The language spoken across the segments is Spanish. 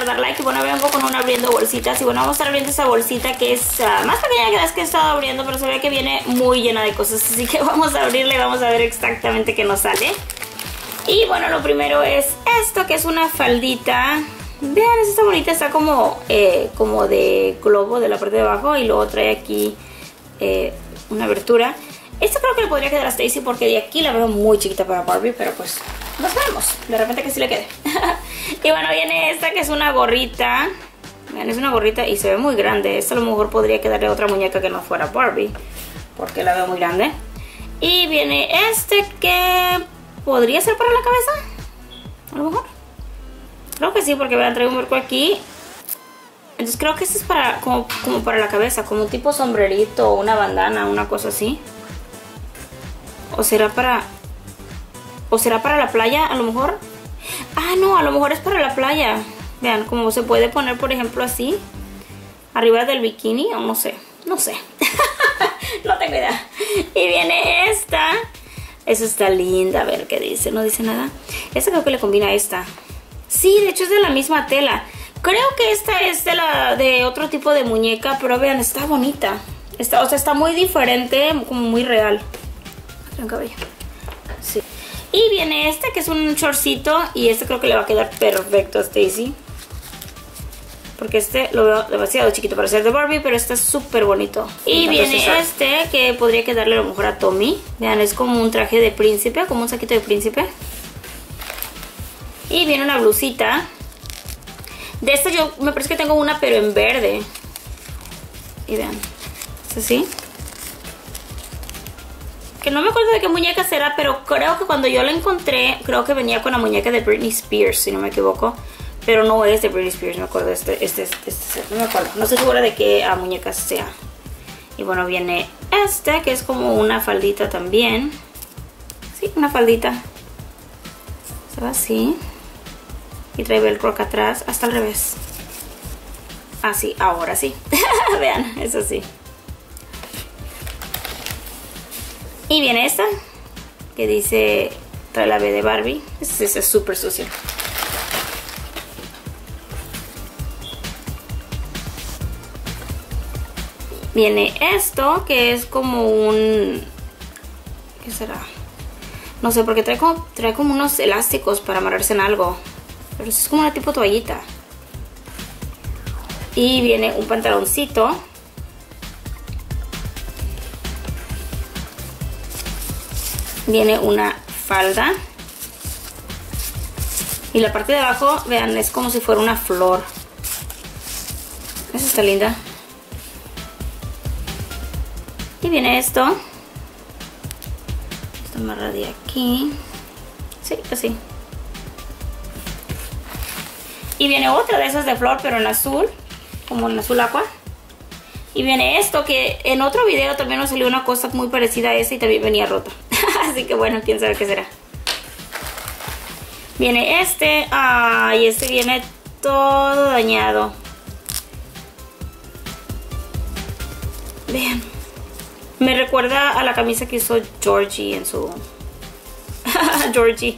quitar, dar like. Y bueno, vean con una abriendo bolsitas. Y bueno, vamos a estar abriendo esa bolsita que es más pequeña que las que he estado abriendo, pero se ve que viene muy llena de cosas. Así que vamos a abrirla y vamos a ver exactamente qué nos sale. Y bueno, lo primero es esto, que es una faldita. Vean, esta bonita, está como de globo de la parte de abajo. Y luego trae aquí una abertura. Esta creo que le podría quedar a Stacy porque de aquí la veo muy chiquita para Barbie, pero pues nos vemos. De repente que sí le quede. Y bueno, viene esta que es una gorrita. Vean, es una gorrita y se ve muy grande. Esta a lo mejor podría quedarle a otra muñeca que no fuera Barbie, porque la veo muy grande. Y viene este que podría ser para la cabeza. A lo mejor. Creo que sí, porque vean, trae un marco aquí. Entonces creo que este es para como para la cabeza, como un tipo sombrerito, una bandana, una cosa así. ¿O será para la playa, a lo mejor? Ah, no, a lo mejor es para la playa. Vean, como se puede poner, por ejemplo, así. Arriba del bikini, o no sé. No sé. No tengo idea. Y viene esta. Esa está linda. A ver qué dice. No dice nada. Esta creo que le combina a esta. Sí, de hecho es de la misma tela. Creo que esta es de otro tipo de muñeca. Pero vean, está bonita. Está, o sea, está muy diferente, como muy real. Un cabello. Sí. Y viene este que es un shortcito. Y este creo que le va a quedar perfecto a Stacy, porque este lo veo demasiado chiquito para ser de Barbie, pero está súper bonito. Y viene este que podría quedarle a lo mejor a Tommy. Vean, es como un traje de príncipe, como un saquito de príncipe. Y viene una blusita. De esta yo me parece que tengo una, pero en verde. Y vean, es así. Que no me acuerdo de qué muñeca será, pero creo que cuando yo la encontré, creo que venía con la muñeca de Britney Spears, si no me equivoco. Pero no es de Britney Spears, me acuerdo. No me acuerdo. No estoy segura de qué muñeca sea. Y bueno, viene este, que es como una faldita también. Sí, una faldita. Se va así. Y trae velcro acá atrás, hasta al revés. Así, ahora sí. Vean, es así. Y viene esta, que dice, trae la B de Barbie. Esta es súper sucia. Viene esto, que es como un... ¿Qué será? No sé, porque trae como unos elásticos para amarrarse en algo. Pero es como una tipo toallita. Y viene un pantaloncito. Viene una falda. Y la parte de abajo, vean, es como si fuera una flor. Esa está linda. Y viene esto. Esta amarra de aquí. Sí, así. Y viene otra de esas de flor, pero en azul. Como en azul agua. Y viene esto, que en otro video también nos salió una cosa muy parecida a esa y también venía rota. Así que bueno, quién sabe qué será. Viene este. Ay, este viene todo dañado. Vean. Me recuerda a la camisa que usó Georgie en su... Georgie.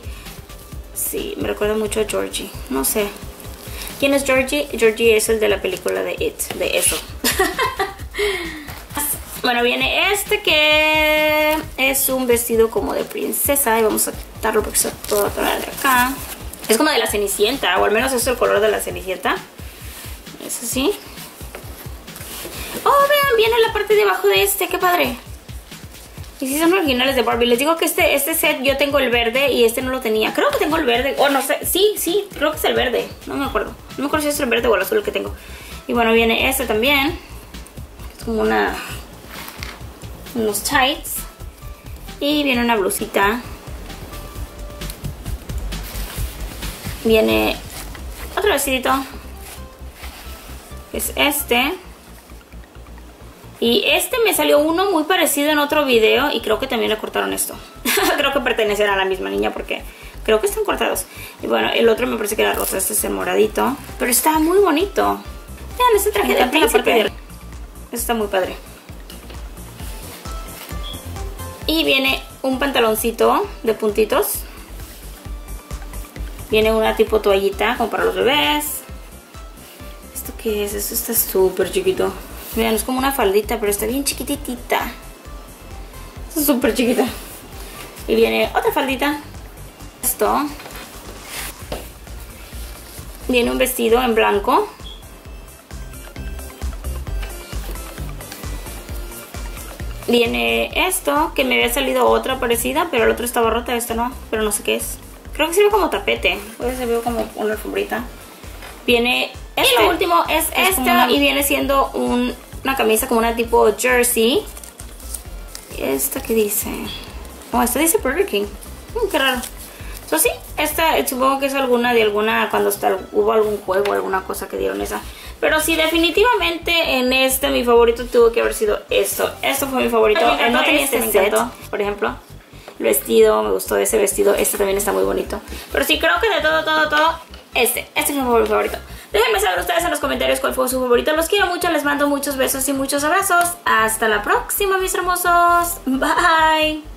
Sí, me recuerda mucho a Georgie. No sé. ¿Quién es Georgie? Georgie es el de la película de It. De eso. Bueno, viene este que es un vestido como de princesa. Y vamos a quitarlo porque está todo de acá. Es como de la Cenicienta, o al menos es el color de la Cenicienta. Es así. Oh, vean, viene la parte de abajo de este. ¡Qué padre! Y sí son originales de Barbie. Les digo que este set yo tengo el verde y este no lo tenía. Creo que tengo el verde. Oh, no sé. Sí, creo que es el verde. No me acuerdo. No me acuerdo si es el verde o el azul que tengo. Y bueno, viene este también. Es como una... unos tights. Y viene una blusita. Viene otro vestidito, que es este. Y este me salió uno muy parecido en otro video. Y creo que también le cortaron esto. Creo que pertenecen a la misma niña porque creo que están cortados. Y bueno, el otro me parece que era rosa. Este es el moradito, pero está muy bonito. Vean, este traje de príncipe. Está muy padre. Y viene un pantaloncito de puntitos. Viene una tipo toallita como para los bebés. ¿Esto qué es? Esto está súper chiquito. Vean, es como una faldita, pero está bien chiquitita. Está súper chiquita. Y viene otra faldita. Esto. Viene un vestido en blanco. Viene esto, que me había salido otra parecida, pero el otro estaba rota, esta no, pero no sé qué es. Creo que sirve como tapete, puede servir como una alfombrita. Viene este. Y lo último es esta, una... y viene siendo una camisa como una tipo jersey. ¿Esta qué dice? Oh, esta dice Burger King. Qué raro. So, sí, esta supongo que es alguna de alguna, cuando hubo algún juego, alguna cosa que dieron esa. Pero sí, definitivamente en este mi favorito tuvo que haber sido esto. Esto fue mi favorito. Ay, no tenía este set, por ejemplo. El vestido, me gustó ese vestido. Este también está muy bonito. Pero sí, creo que de todo, este fue mi favorito. Déjenme saber ustedes en los comentarios cuál fue su favorito. Los quiero mucho, les mando muchos besos y muchos abrazos. Hasta la próxima, mis hermosos. Bye.